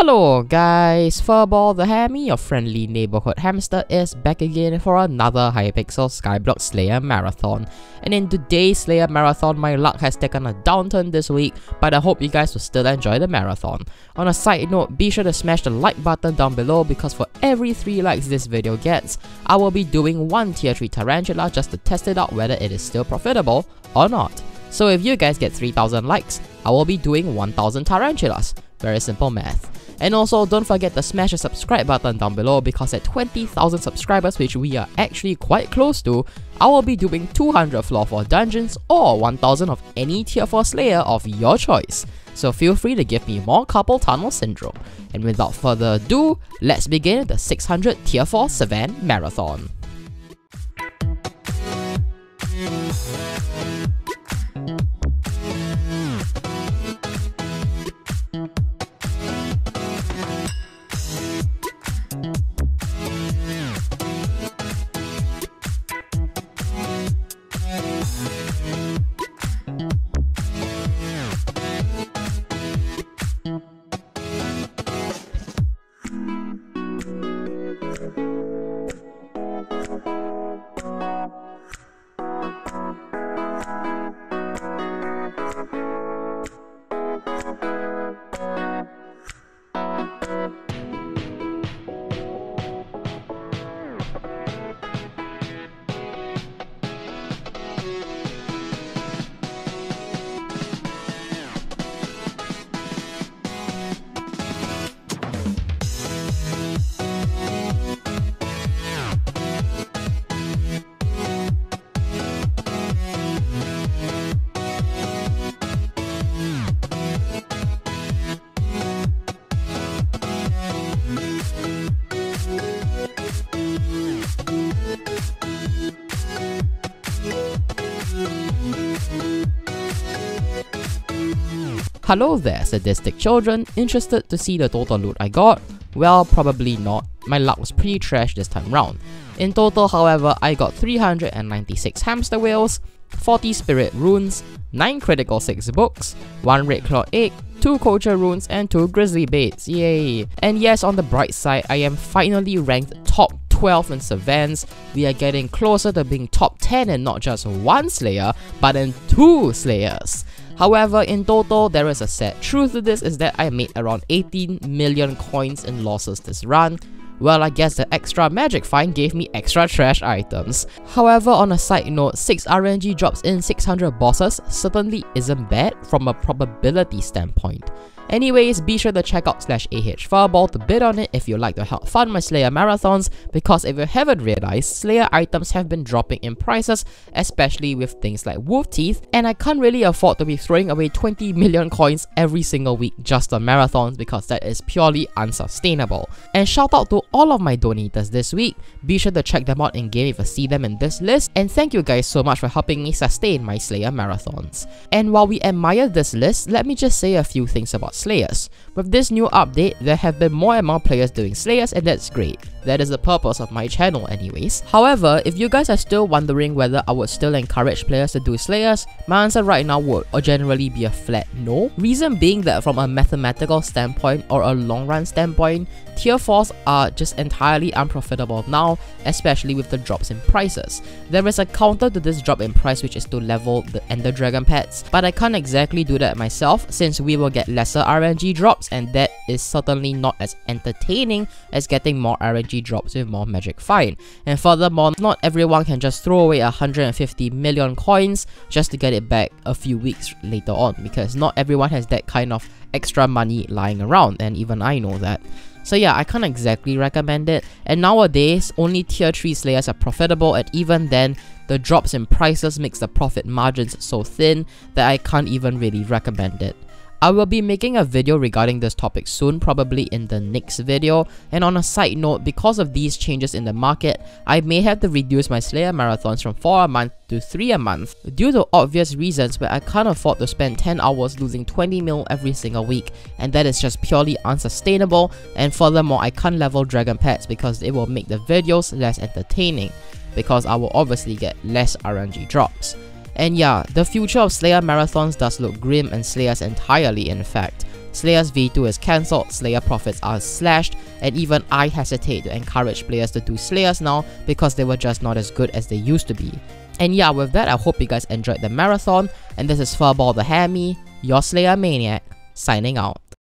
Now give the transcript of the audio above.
Hello guys, Furball the Hammy, your friendly neighborhood hamster, is back again for another Hypixel Skyblock Slayer Marathon. And in today's Slayer Marathon, my luck has taken a downturn this week, but I hope you guys will still enjoy the marathon. On a side note, be sure to smash the like button down below because for every 3 likes this video gets, I will be doing one tier 3 tarantula just to test it out whether it is still profitable or not. So if you guys get 3000 likes, I will be doing 1000 tarantulas. Very simple math. And also, don't forget to smash the subscribe button down below because at 20,000 subscribers, which we are actually quite close to, I will be doing 200 floor 4 dungeons or 1000 of any tier 4 slayer of your choice. So feel free to give me more carpal tunnel syndrome. And without further ado, let's begin the 600 tier 4 Savan Marathon. Hello there, sadistic children, interested to see the total loot I got? Well, probably not, my luck was pretty trash this time round. In total, however, I got 396 hamster wheels, 40 spirit runes, 9 critical 6 books, 1 red claw egg, 2 culture runes and 2 grizzly baits, yay! And yes, on the bright side, I am finally ranked top 12 in Savans. We are getting closer to being top 10 in not just one slayer, but in 2 slayers. However, in total, there is a sad truth to this is that I made around 18 million coins in losses this run. Well, I guess the extra magic find gave me extra trash items. However, on a side note, 6 RNG drops in 600 bosses certainly isn't bad from a probability standpoint. Anyways, be sure to check out /AHFurball to bid on it if you'd like to help fund my Slayer marathons, because if you haven't realized, Slayer items have been dropping in prices, especially with things like wolf teeth, and I can't really afford to be throwing away 20 million coins every single week just on marathons because that is purely unsustainable. And shout out to all of my donators this week, be sure to check them out in game if you see them in this list, and thank you guys so much for helping me sustain my Slayer marathons. And while we admire this list, let me just say a few things about Slayers. With this new update, there have been more and more players doing Slayers, and that's great. That is the purpose of my channel anyways. However, if you guys are still wondering whether I would still encourage players to do Slayers, my answer right now would generally be a flat no. Reason being that from a mathematical standpoint or a long run standpoint, tier 4s are just entirely unprofitable now, especially with the drops in prices. There is a counter to this drop in price, which is to level the Ender Dragon pets, but I can't exactly do that myself since we will get lesser RNG drops, and that is certainly not as entertaining as getting more RNG drops with more magic find. And furthermore, not everyone can just throw away 150 million coins just to get it back a few weeks later on, because not everyone has that kind of extra money lying around, and even I know that. So yeah, I can't exactly recommend it, and nowadays, only tier 3 slayers are profitable, and even then, the drops in prices makes the profit margins so thin that I can't even really recommend it. I will be making a video regarding this topic soon, probably in the next video, and on a side note, because of these changes in the market, I may have to reduce my Slayer marathons from 4 a month to 3 a month due to obvious reasons where I can't afford to spend 10 hours losing 20 mil every single week, and that is just purely unsustainable, and furthermore, I can't level dragon pets because it will make the videos less entertaining because I will obviously get less RNG drops. And yeah, the future of Slayer marathons does look grim and Slayers entirely in fact. Slayer's V2 is cancelled, Slayer profits are slashed, and even I hesitate to encourage players to do Slayers now because they were just not as good as they used to be. And yeah, with that, I hope you guys enjoyed the marathon, and this is Furball the Hammy, your Slayer Maniac, signing out.